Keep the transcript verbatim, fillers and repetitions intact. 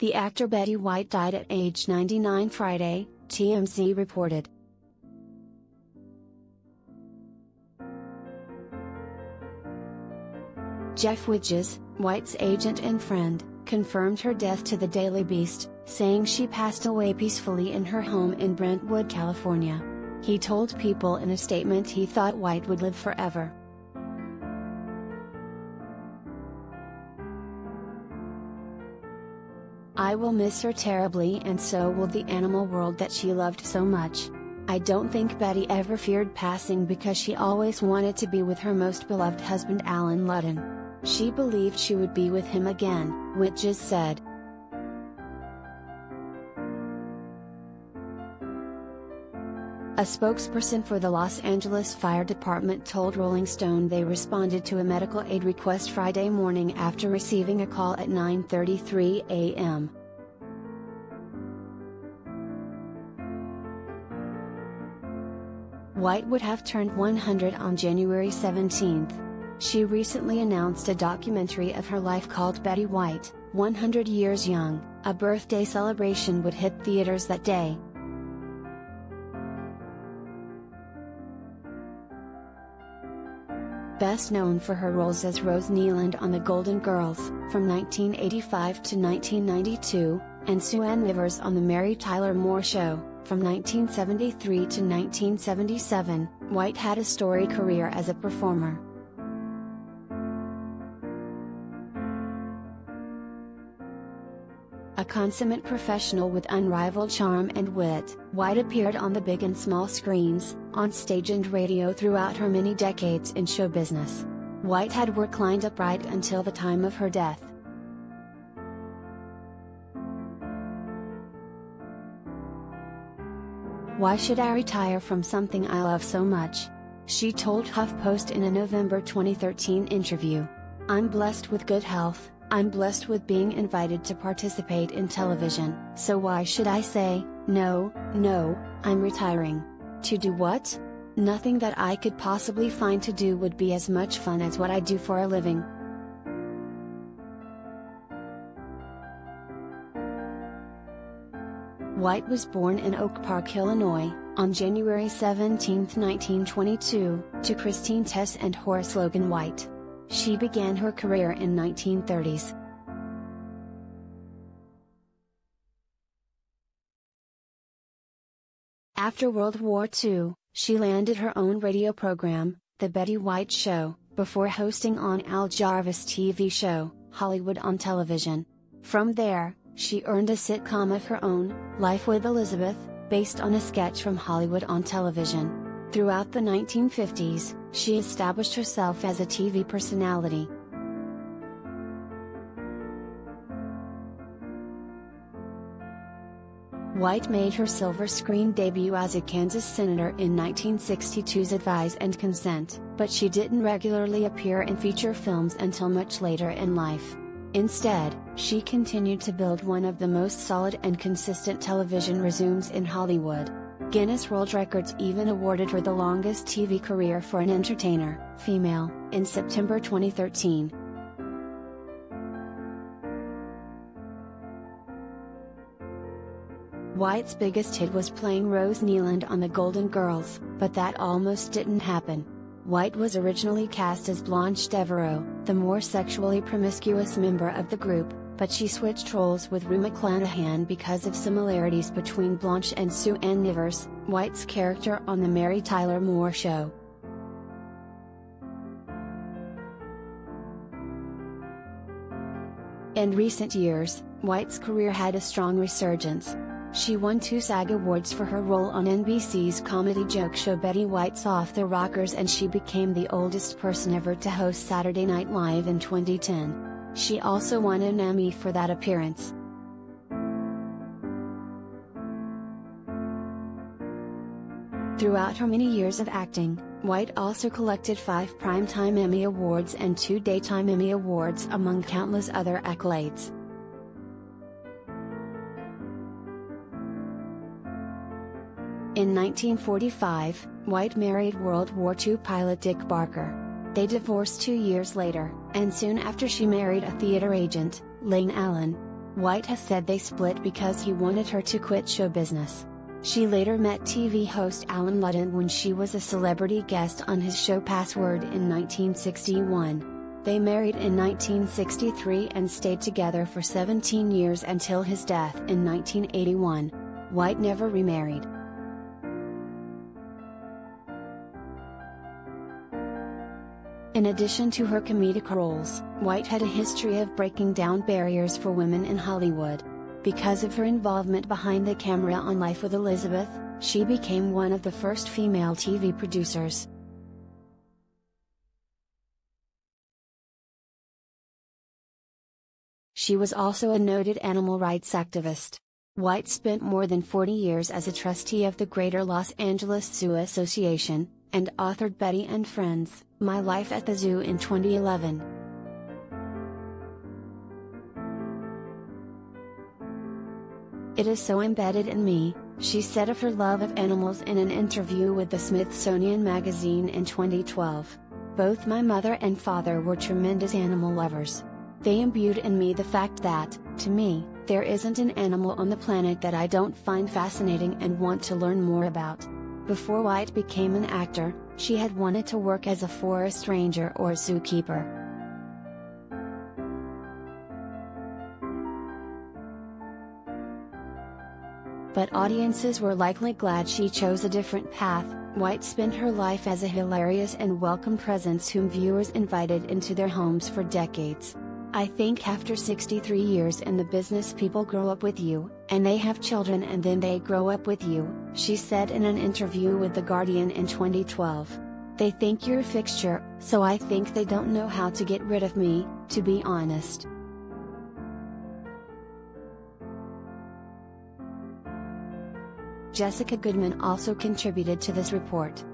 The actor Betty White died at age ninety-nine Friday, T M Z reported. Jeff Witjas, White's agent and friend, confirmed her death to The Daily Beast, saying she passed away peacefully in her home in Brentwood, California. He told People in a statement he thought White would live forever. "I will miss her terribly, and so will the animal world that she loved so much. I don't think Betty ever feared passing because she always wanted to be with her most beloved husband Allen Ludden. She believed she would be with him again," Witjas said. A spokesperson for the Los Angeles Fire Department told Rolling Stone they responded to a medical aid request Friday morning after receiving a call at nine thirty-three a m White would have turned one hundred on January seventeenth. She recently announced a documentary of her life called Betty White: one hundred Years Young. A birthday celebration would hit theaters that day. Best known for her roles as Rose Nylund on The Golden Girls, from nineteen eighty-five to nineteen ninety-two, and Sue Ann Nivens on The Mary Tyler Moore Show, from nineteen seventy-three to nineteen seventy-seven, White had a storied career as a performer. A consummate professional with unrivaled charm and wit, White appeared on the big and small screens, on stage and radio throughout her many decades in show business. White had work lined up right until the time of her death. "Why should I retire from something I love so much?" she told HuffPost in a November twenty thirteen interview. "I'm blessed with good health, I'm blessed with being invited to participate in television, so why should I say, no, no, I'm retiring. To do what? Nothing that I could possibly find to do would be as much fun as what I do for a living." White was born in Oak Park, Illinois, on January seventeenth, nineteen twenty-two, to Christine Tess and Horace Logan White. She began her career in nineteen thirties. After World War Two, she landed her own radio program, The Betty White Show, before hosting on Al Jarvis' T V show, Hollywood on Television. From there, she earned a sitcom of her own, Life with Elizabeth, based on a sketch from Hollywood on Television. Throughout the nineteen fifties, she established herself as a T V personality. White made her silver screen debut as a Kansas senator in nineteen sixty-two's Advise and Consent, but she didn't regularly appear in feature films until much later in life. Instead, she continued to build one of the most solid and consistent television resumes in Hollywood. Guinness World Records even awarded her the longest T V career for an entertainer, female, in September twenty thirteen. White's biggest hit was playing Rose Nylund on The Golden Girls, but that almost didn't happen. White was originally cast as Blanche Devereaux, the more sexually promiscuous member of the group, but she switched roles with Rue McClanahan because of similarities between Blanche and Sue Ann Nivens, White's character on The Mary Tyler Moore Show. In recent years, White's career had a strong resurgence. She won two SAG Awards for her role on N B C's comedy joke show Betty White's Off the Rockers, and she became the oldest person ever to host Saturday Night Live in twenty ten. She also won an Emmy for that appearance. Throughout her many years of acting, White also collected five Primetime Emmy Awards and two Daytime Emmy Awards, among countless other accolades. In nineteen forty-five, White married World War Two pilot Dick Barker. They divorced two years later, and soon after she married a theater agent, Lane Allen. White has said they split because he wanted her to quit show business. She later met T V host Allen Ludden when she was a celebrity guest on his show Password in nineteen sixty-one. They married in nineteen sixty-three and stayed together for seventeen years until his death in nineteen eighty-one. White never remarried. In addition to her comedic roles, White had a history of breaking down barriers for women in Hollywood. Because of her involvement behind the camera on Life with Elizabeth, she became one of the first female T V producers. She was also a noted animal rights activist. White spent more than forty years as a trustee of the Greater Los Angeles Zoo Association, and authored Betty and Friends, My Life at the Zoo in twenty eleven. "It is so embedded in me," she said of her love of animals in an interview with the Smithsonian Magazine in twenty twelve. "Both my mother and father were tremendous animal lovers. They imbued in me the fact that, to me, there isn't an animal on the planet that I don't find fascinating and want to learn more about." Before White became an actor, she had wanted to work as a forest ranger or zookeeper. But audiences were likely glad she chose a different path. White spent her life as a hilarious and welcome presence whom viewers invited into their homes for decades. "I think after sixty-three years in the business, people grow up with you, and they have children and then they grow up with you," she said in an interview with The Guardian in twenty twelve. "They think you're a fixture, so I think they don't know how to get rid of me, to be honest." Jessica Goodman also contributed to this report.